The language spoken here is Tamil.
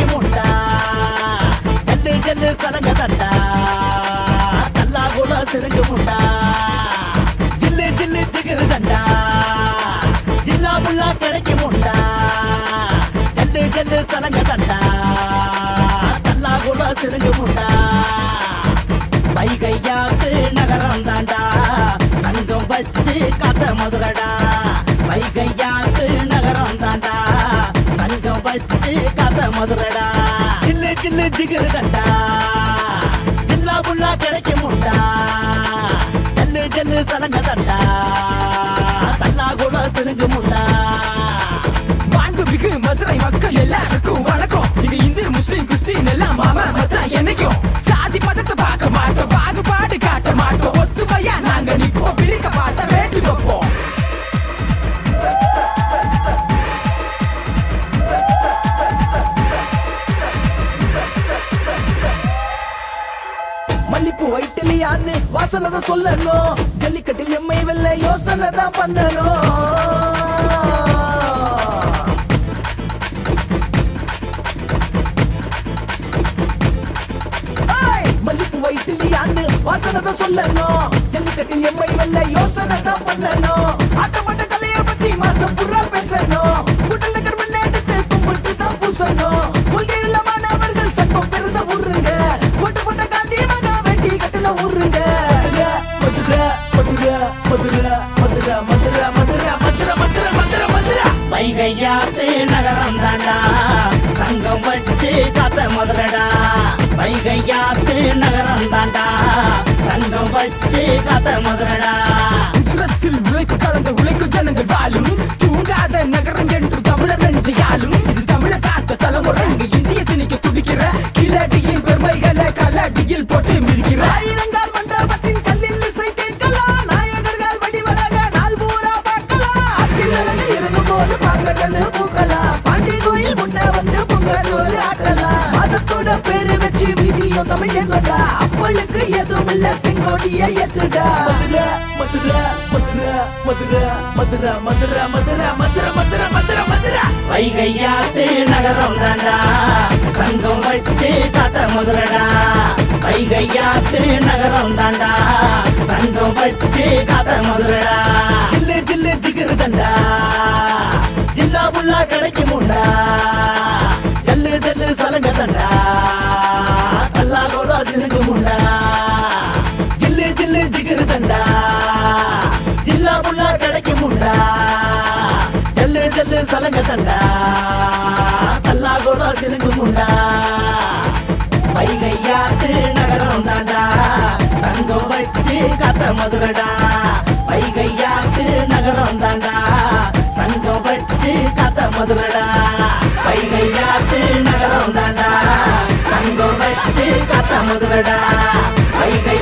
ಿ ಮುಂಡ ಜಲ್ಲಿ ಜಲ್ಲಿ ಸಲಂಗ ದಂಡ ಕಲ್ಲಾಗುಳ ಸಿಲಂಗ ಮುಂಡ ಜಿಲ್ಲಿ ಜಿಲ್ಲಿ ಜಿಗಿರು ದಂಡ ಜಿಲ್ಲಾ ಮುಲ್ಲಾ ಕರಕಿ ಮುಂಡ ಜಲ್ಲಿ ಜಲ್ಲಿ ಸಲಂಗ ದಂಡ ಕಲ್ಲಾಗುಳ ಸಿಲಂಗ ಮುಂಡ வைகையாத்து நகரம் தாண்டா சங்கம் வச்சு கதை மதுரடா வைகையாத்து நகரம் தாண்டா சங்கம் வச்சு கதை மதுரடா ஜில்லு ஜில்லு ஜிகிரு தண்டா ஜில்லா புல்லா கிடைக்க முண்டா ஜல்லு ஜல்லு சலங்க தண்டா தன்னா கூட சிறுங்கு முண்டா மாண்புமிகு மதுரை மக்கள் எல்லாருக்கும் வணக்கம். இது இந்து முஸ்லிம் கிறிஸ்டின் எல்லாம் மாமா மச்சான் என்னைக்கும் சாதி பதத்தை பார்க்க மாட்டோம், பாகுபாடு காட்ட மாட்டோம், ஒத்துமையா நாங்க நிற்போம், பிரிக்க பார்த்த வேட்டி வைப்போம். மல்லிப்பூ வைட்டலியான்னு வாசனை தான் சொல்லணும், ஜல்லிக்கட்டில் எம்மை வெல்ல யோசனை தான் பண்ணணும். வைத்திலியான்னு வாசனத சொல்லணும், ஜல்லிக்கட்டில் எம்மை வெல்ல யோசனை தான் பண்ணணும், ஆட்டமாட்ட கலையை பத்தி மாசம் புறா பேசணும், உடல்ல கர்ம நேரத்தை கும்பிட்டு தான் பூசணும், கொள்கை உள்ளமானவர்கள் சட்டம் பெருந்த ஊருங்க, ஓட்டு போட்ட காந்தி மகா வெட்டி கட்டுல ஊருங்க. மதுரை மதுரை மதுரை மதுரை மதுரை மதுரை மதுரை மதுரை மதுரை மதுரை வைகையாத்து நகரம் தாண்டா சங்கம் வச்சு கதை மதுரடா வைகையாத்து நகரம் தாண்டா சங்கம் வச்சு கதை மதுரடா. உலகத்தில் உழைப்பு கலந்த உழைக்கும் ஜனங்கள் வாழும் தூங்காத நகரம் என்று தமிழர் நெஞ்சையாலும் இது தமிழ காத்த தலைமுறை இங்கு இந்திய திணிக்க துடிக்கிற கிழடியின் பெருமைகளை கலாடியில் போட்டு மிதிக்கிற ஆயிரங்கால் மண்டபத்தின் கல்லில் இசை கேட்கலாம், நாயகர்கள் வடிவழக நாள் பூரா பார்க்கலாம், அத்தில் அழகு இருக்கும் போது பாங்கன்னு பூக்கலாம், பாண்டி கோயில் முன்ன வந்து பொங்கல் ஒரு ஆக்கலாம், மதத்தோட பேரு தமிழ் எங்கடா அப்பளுக்கு எதுமில்ல செங்கோடிய எத்துடா. மதுரை மதுரை மதுரை மதுரை மதுரை மதுரை மதுரை மதுரை மதுரை மதுரை மதுரை வைகையாத்து நகரம் தாண்டா சங்கம் வச்சு கதை மதுரடா வைகையாத்து நகரம் தாண்டா சங்கம் வச்சு கதை மதுரடா ஜில்லு ஜில்லு ஜிகிரு தண்டா ஜில்லா புல்லா கடைக்கு முண்டா ஜல்லு ஜல்லு சலங்க தண்டா சிறுங்கு முண்டா ஜில்லு ஜில்லு ஜிகிரு தண்டா ஜில்லா புல்லா கடைக்கு முண்டா ஜல்லு ஜல்லு சலங்க தண்டா கல்லா கோலா சிறுங்கு முண்டா வைகையாத்து நகரம் தாண்டா சங்கம் வச்சு கதை மதுரடா வைகையாத்து நகரம் தாண்டா சங்கம் வச்சு கதை மதுரடா வைகையாத்து நகரம் தாண்டா சங்கம் வச்சு கதை மதுரடா வைகை